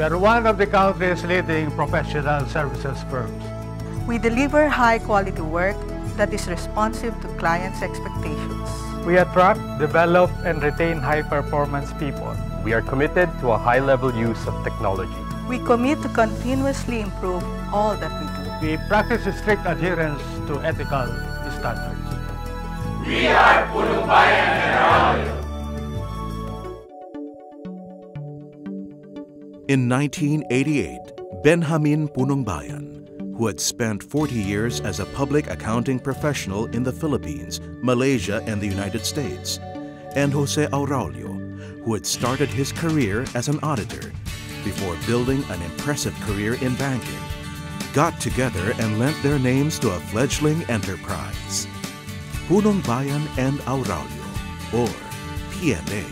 We are one of the country's leading professional services firms. We deliver high-quality work that is responsive to clients' expectations. We attract, develop, and retain high-performance people. We are committed to a high-level use of technology. We commit to continuously improve all that we do. We practice strict adherence to ethical standards. We are Punongbayan and Araullo. In 1988, Benjamin Punongbayan, who had spent 40 years as a public accounting professional in the Philippines, Malaysia, and the United States, and Jose Araullo, who had started his career as an auditor before building an impressive career in banking, got together and lent their names to a fledgling enterprise, Punongbayan and Araullo, or P&A.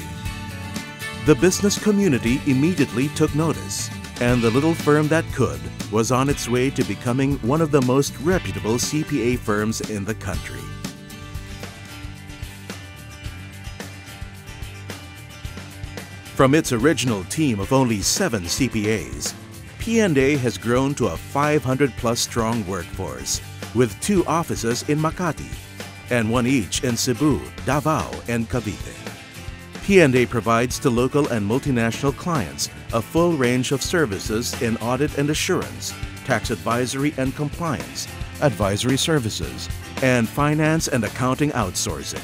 The business community immediately took notice, and the little firm that could was on its way to becoming one of the most reputable CPA firms in the country. From its original team of only 7 CPAs, P&A has grown to a 500-plus strong workforce, with 2 offices in Makati and 1 each in Cebu, Davao, and Cavite. P&A provides to local and multinational clients a full range of services in audit and assurance, tax advisory and compliance, advisory services, and finance and accounting outsourcing.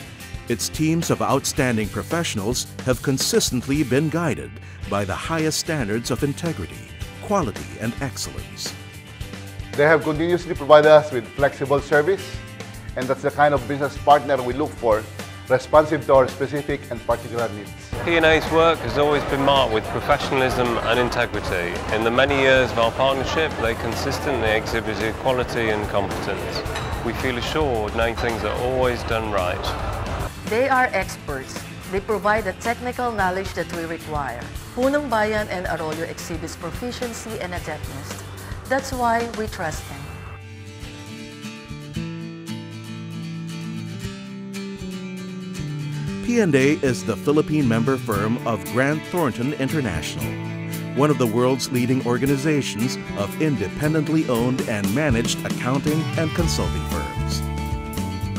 Its teams of outstanding professionals have consistently been guided by the highest standards of integrity, quality, and excellence. They have continuously provided us with flexible service, and that's the kind of business partner we look for, responsive to our specific and particular needs. P&A's work has always been marked with professionalism and integrity. In the many years of our partnership, they consistently exhibited quality and competence. We feel assured knowing things are always done right. They are experts. They provide the technical knowledge that we require. Punongbayan and Araullo exhibits proficiency and adeptness. That's why we trust them. P&A is the Philippine member firm of Grant Thornton International, one of the world's leading organizations of independently owned and managed accounting and consulting firms.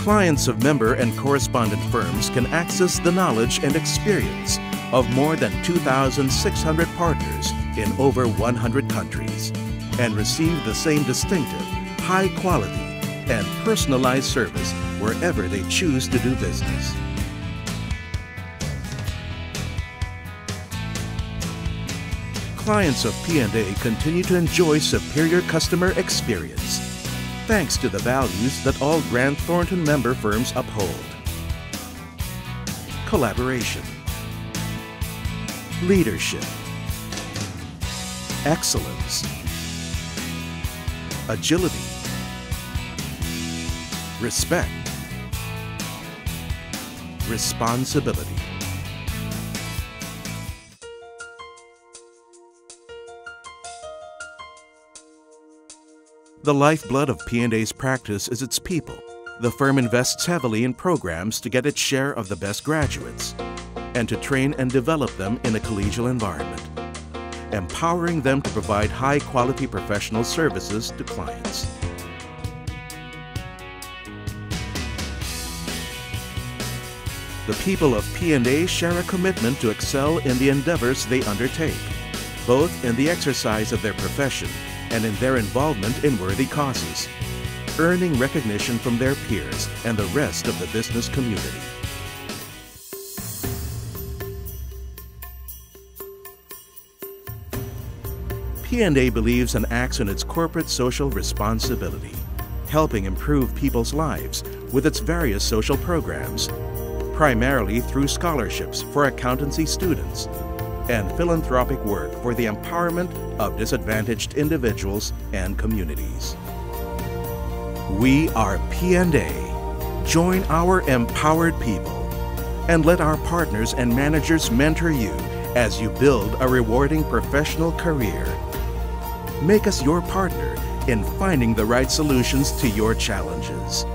Clients of member and correspondent firms can access the knowledge and experience of more than 2,600 partners in over 100 countries and receive the same distinctive, high-quality, and personalized service wherever they choose to do business. Clients of P&A continue to enjoy superior customer experience thanks to the values that all Grant Thornton member firms uphold. Collaboration, leadership, excellence, agility, respect, responsibility. The lifeblood of P&A's practice is its people. The firm invests heavily in programs to get its share of the best graduates and to train and develop them in a collegial environment, empowering them to provide high-quality professional services to clients. The people of P&A share a commitment to excel in the endeavors they undertake, both in the exercise of their profession and in their involvement in worthy causes, earning recognition from their peers and the rest of the business community. P&A believes and acts on its corporate social responsibility, helping improve people's lives with its various social programs, primarily through scholarships for accountancy students, and philanthropic work for the empowerment of disadvantaged individuals and communities. We are P&A. Join our empowered people and let our partners and managers mentor you as you build a rewarding professional career. Make us your partner in finding the right solutions to your challenges.